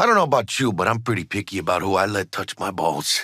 I don't know about you, but I'm pretty picky about who I let touch my balls.